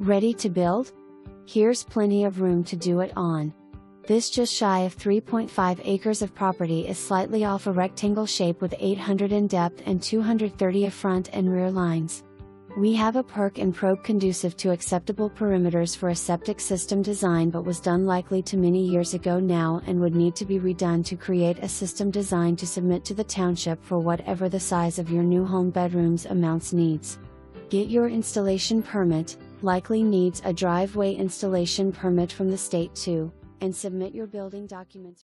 Ready to build? Here's plenty of room to do it on. This just shy of 3.5 acres of property is slightly off a rectangle shape with 800 in depth and 230 of front and rear lines. We have a perk and probe conducive to acceptable perimeters for a septic system design, but was done likely to many years ago now and would need to be redone to create a system design to submit to the township for whatever the size of your new home bedrooms amounts needs. Get your installation permit, likely needs a driveway installation permit from the state too, and submit your building documents.